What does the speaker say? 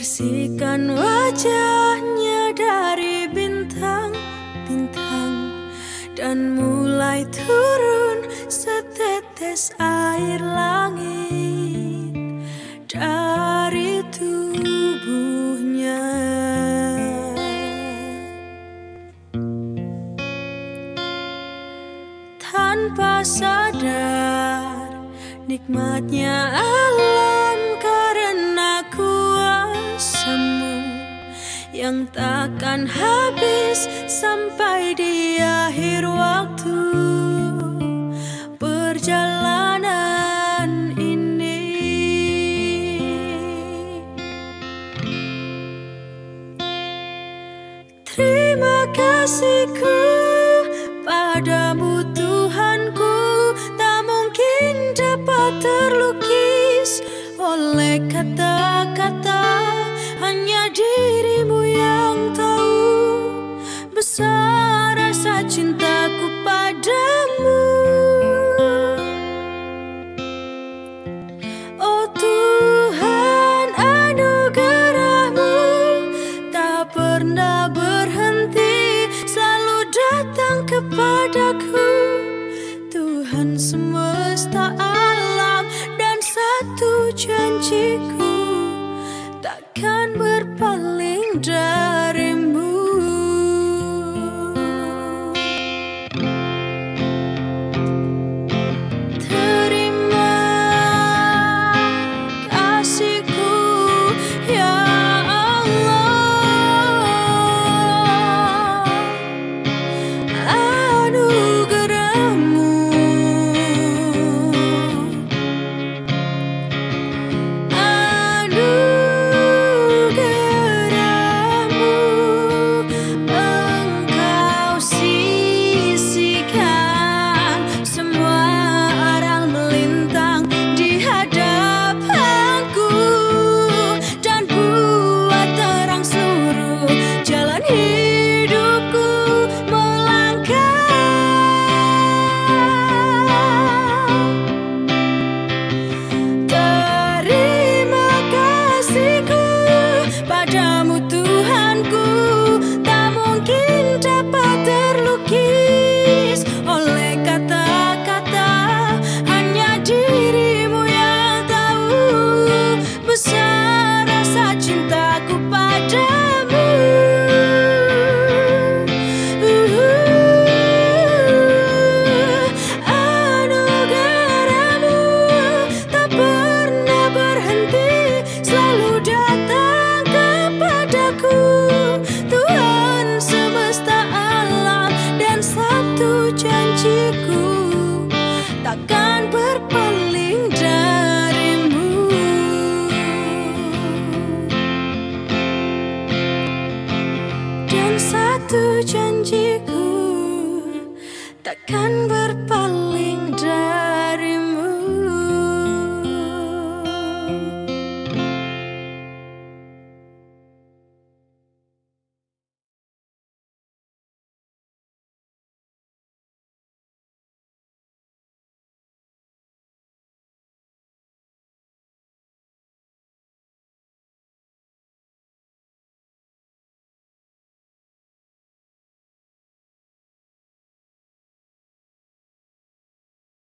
Bersihkan wajahnya dari bintang-bintang, dan mulai turun setetes air langit dari tubuhnya. Tanpa sadar nikmatnya alam karena kuasamu yang takkan habis sampai di akhir waktu perjalanan ini. Terima kasihku padamu Tuhanku, tak mungkin dapat terlukis oleh kata-kata, hanya dirimu yang tahu besar rasa cintaku padamu. Oh Tuhan, anugerahmu tak pernah berhenti, selalu datang kepadaku. Tuhan semesta alam dan satu janjiku, takkan berpaling darimu. Takkan berpaling darimu. Dan satu janjiku, takkan berpaling.